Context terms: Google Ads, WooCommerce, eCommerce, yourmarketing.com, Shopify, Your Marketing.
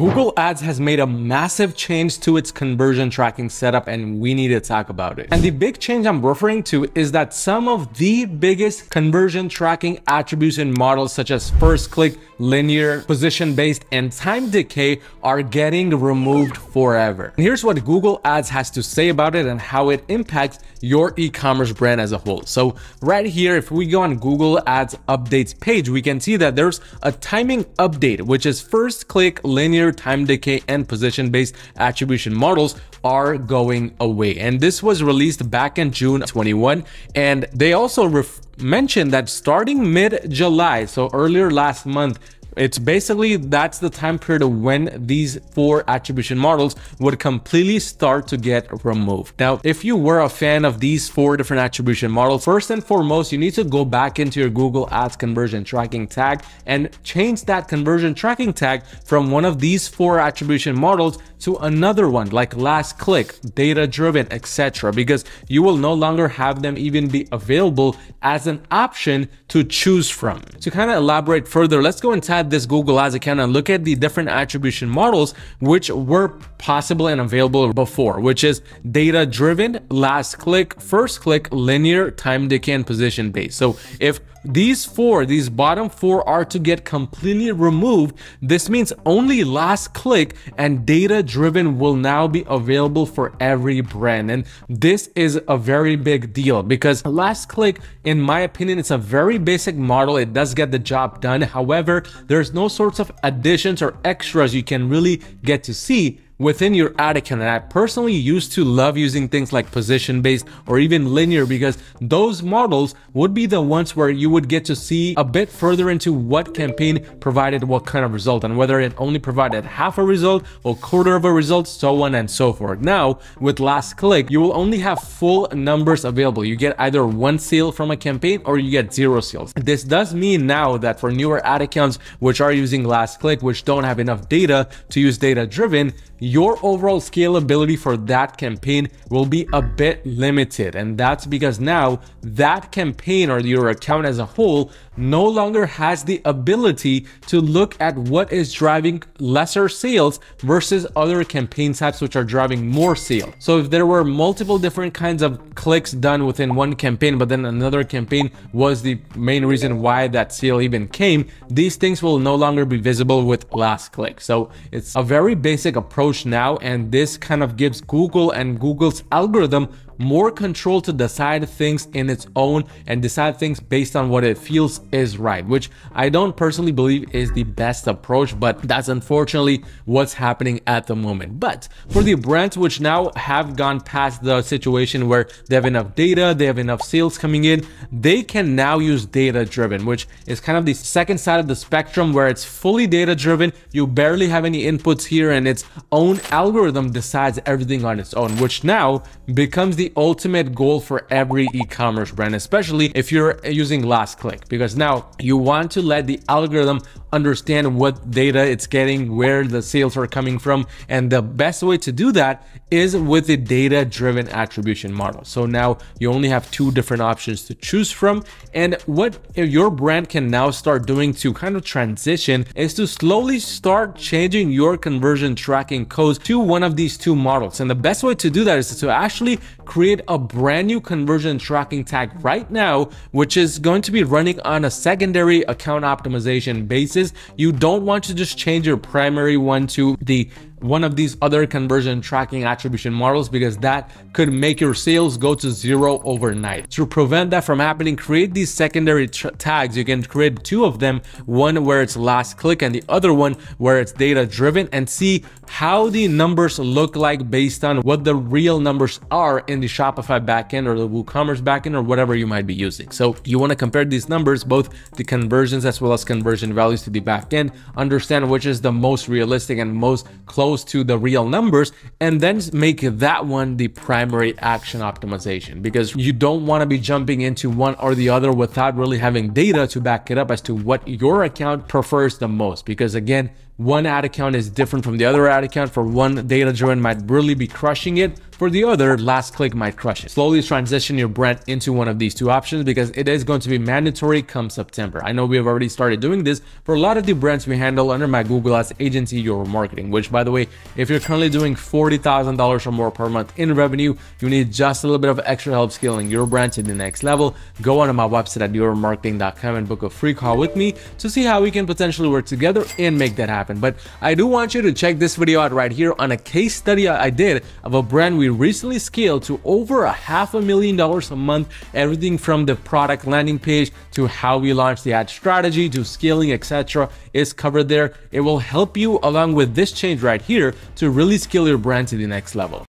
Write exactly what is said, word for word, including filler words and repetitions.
Google Ads has made a massive change to its conversion tracking setup, and we need to talk about it. And the big change I'm referring to is that some of the biggest conversion tracking attributes and models such as first click, linear, position-based, and time decay are getting removed forever. And here's what Google Ads has to say about it and how it impacts your e-commerce brand as a whole. So right here, if we go on Google Ads updates page, we can see that there's a timing update, which is first click, linear, time decay, and position-based attribution models are going away. And this was released back in June twenty-one, and they also ref mentioned that starting mid-July, so earlier last month, it's basically that's the time period of when these four attribution models would completely start to get removed. Now, if you were a fan of these four different attribution models, first and foremost, you need to go back into your Google Ads conversion tracking tag and change that conversion tracking tag from one of these four attribution models to another one, like last click, data driven, et cetera, because you will no longer have them even be available as an option to choose from. To kind of elaborate further, let's go inside this Google Ads account and look at the different attribution models which were possible and available before, which is data driven, last click, first click, linear, time decay, and position based. So if these four, these bottom four are to get completely removed, this means only last click and data driven will now be available for every brand. And this is a very big deal because last click, in my opinion, it's a very basic model. It does get the job done. However, there's no sorts of additions or extras you can really get to see within your ad account. And I personally used to love using things like position based or even linear, because those models would be the ones where you would get to see a bit further into what campaign provided what kind of result and whether it only provided half a result or quarter of a result, so on and so forth. Now with last click, you will only have full numbers available. You get either one sale from a campaign or you get zero sales. This does mean now that for newer ad accounts which are using last click, which don't have enough data to use data driven, your overall scalability for that campaign will be a bit limited. And that's because now that campaign or your account as a whole no longer has the ability to look at what is driving lesser sales versus other campaign types which are driving more sales. So if there were multiple different kinds of clicks done within one campaign, but then another campaign was the main reason why that sale even came, these things will no longer be visible with last click. So it's a very basic approach now, and this kind of gives Google and Google's algorithm more control to decide things in its own and decide things based on what it feels is right, which I don't personally believe is the best approach, but that's unfortunately what's happening at the moment. But for the brands which now have gone past the situation where they have enough data, they have enough sales coming in, they can now use data driven, which is kind of the second side of the spectrum where it's fully data driven. You barely have any inputs here and its own algorithm decides everything on its own, which now becomes the The ultimate goal for every e-commerce brand, especially if you're using last click, because now you want to let the algorithm understand what data it's getting, where the sales are coming from, and the best way to do that is with the data driven attribution model. So now you only have two different options to choose from, and what your brand can now start doing to kind of transition is to slowly start changing your conversion tracking codes to one of these two models. And the best way to do that is to actually create a brand new conversion tracking tag right now, which is going to be running on a secondary account optimization basis. You don't want to just change your primary one to the one of these other conversion tracking attribution models, because that could make your sales go to zero overnight. To prevent that from happening, create these secondary tags. You can create two of them, one where it's last click and the other one where it's data driven, and see how the numbers look like based on what the real numbers are in the Shopify backend or the WooCommerce backend or whatever you might be using. So you want to compare these numbers, both the conversions as well as conversion values to the backend, understand which is the most realistic and most close to the real numbers, and then make that one the primary action optimization, because you don't want to be jumping into one or the other without really having data to back it up as to what your account prefers the most. Because again, one ad account is different from the other ad account. For one, data-driven might really be crushing it. For the other, last click might crush it. Slowly transition your brand into one of these two options because it is going to be mandatory come September. I know we have already started doing this for a lot of the brands we handle under my Google Ads agency, Your Marketing, which, by the way, if you're currently doing forty thousand dollars or more per month in revenue, you need just a little bit of extra help scaling your brand to the next level, go onto my website at your marketing dot com and book a free call with me to see how we can potentially work together and make that happen. But I do want you to check this video out right here on a case study I did of a brand we We recently scaled to over a half a million dollars a month, everything from the product landing page to how we launch the ad strategy to scaling, et cetera is covered there. It will help you along with this change right here to really scale your brand to the next level.